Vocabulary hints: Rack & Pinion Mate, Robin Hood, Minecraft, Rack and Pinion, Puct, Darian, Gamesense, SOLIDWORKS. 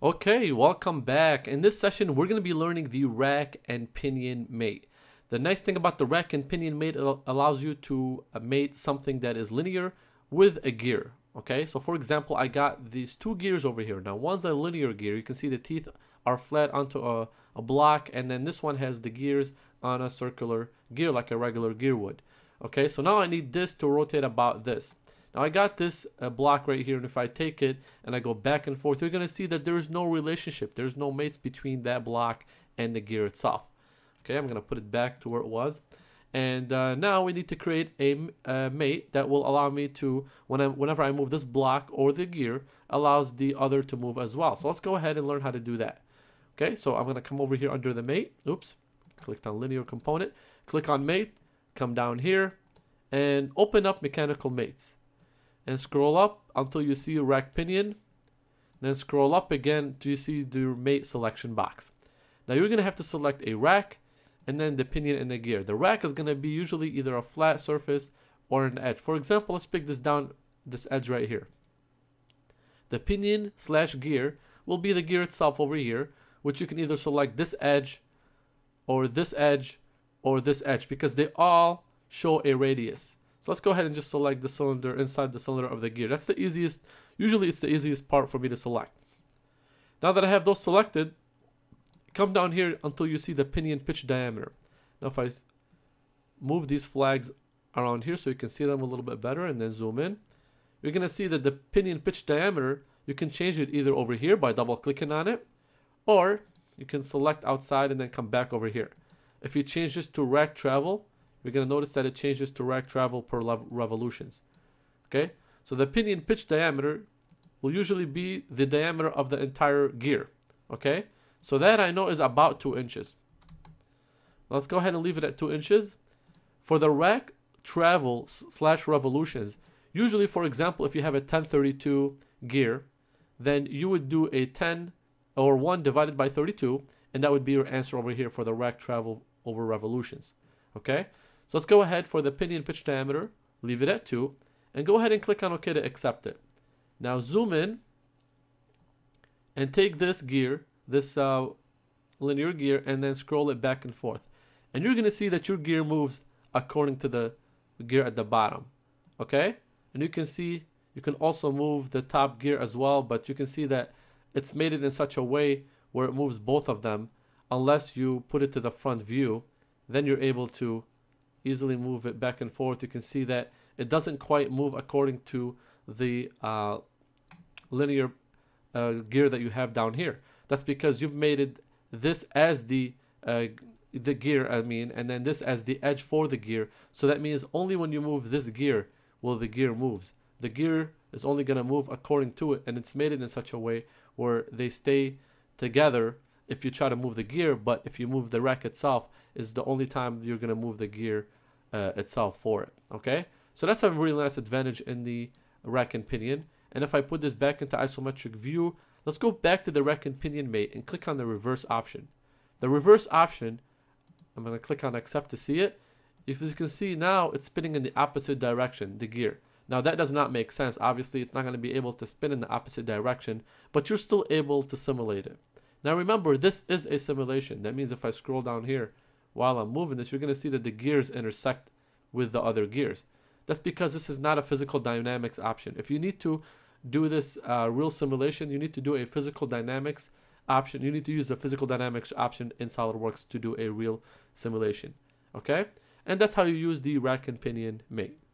Okay, welcome back. In this session, we're going to be learning the Rack and Pinion Mate. The nice thing about the Rack and Pinion Mate, it allows you to mate something that is linear with a gear. Okay, so for example, I got these two gears over here. Now, one's a linear gear. You can see the teeth are flat onto a block, and then this one has the gears on a circular gear like a regular gear would. Okay, so now I need this to rotate about this. Now I got this block right here, and if I take it and I go back and forth, you're going to see that there is no relationship. There's no mates between that block and the gear itself. Okay, I'm going to put it back to where it was. And now we need to create a mate that will allow me to, whenever I move this block or the gear, allows the other to move as well. So let's go ahead and learn how to do that. Okay, so I'm going to come over here under the mate. Oops, clicked on linear component. Click on mate, come down here, and open up mechanical mates. And scroll up until you see Rack Pinion. Then scroll up again till you see the mate selection box. Now you're going to have to select a rack and then the pinion and the gear. The rack is going to be usually either a flat surface or an edge. For example, let's pick this edge right here. The pinion / gear will be the gear itself over here, which you can either select this edge or this edge or this edge because they all show a radius. Let's go ahead and just select the cylinder inside the cylinder of the gear. That's the easiest, usually it's the easiest part for me to select. Now that I have those selected, come down here until you see the pinion pitch diameter. Now if I move these flags around here so you can see them a little bit better and then zoom in, you're going to see that the pinion pitch diameter, you can change it either over here by double clicking on it, or you can select outside and then come back over here. If you change this to rack travel, you're going to notice that it changes to rack travel per revolutions. Okay, so the pinion pitch diameter will usually be the diameter of the entire gear. Okay, so that I know is about 2 inches. Let's go ahead and leave it at 2 inches. For the rack travel / revolutions, usually, for example, if you have a 1032 gear, then you would do a 10 or 1 divided by 32, and that would be your answer over here for the rack travel over revolutions. Okay. So let's go ahead for the pinion pitch diameter, leave it at 2, and go ahead and click on OK to accept it. Now zoom in and take this gear, this linear gear, and then scroll it back and forth. And you're going to see that your gear moves according to the gear at the bottom. Okay? And you can see, you can also move the top gear as well, but you can see that it's mated in such a way where it moves both of them, unless you put it to the front view, then you're able to easily move it back and forth. You can see that it doesn't quite move according to the linear gear that you have down here. That's because you've mated this as the gear, and then this as the edge for the gear. So that means only when you move this gear will the gear moves. The gear is only going to move according to it, and it's mated in such a way where they stay together if you try to move the gear, but if you move the rack itself, is the only time you're going to move the gear itself for it. Okay, so that's a really nice advantage in the rack and pinion. And if I put this back into isometric view, let's go back to the rack and pinion mate and click on the reverse option. The reverse option, I'm going to click on accept to see it. If you can see now, it's spinning in the opposite direction, the gear. Now that does not make sense. Obviously, it's not going to be able to spin in the opposite direction, but you're still able to simulate it. Now remember, this is a simulation. That means if I scroll down here while I'm moving this, you're going to see that the gears intersect with the other gears. That's because this is not a physical dynamics option. If you need to do this real simulation, you need to do a physical dynamics option. You need to use the physical dynamics option in SOLIDWORKS to do a real simulation. Okay? And that's how you use the rack and pinion mate.